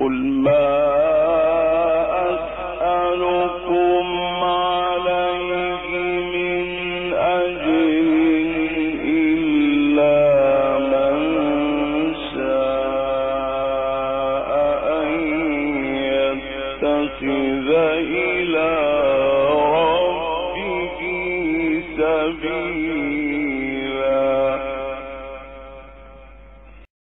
قل ما إلى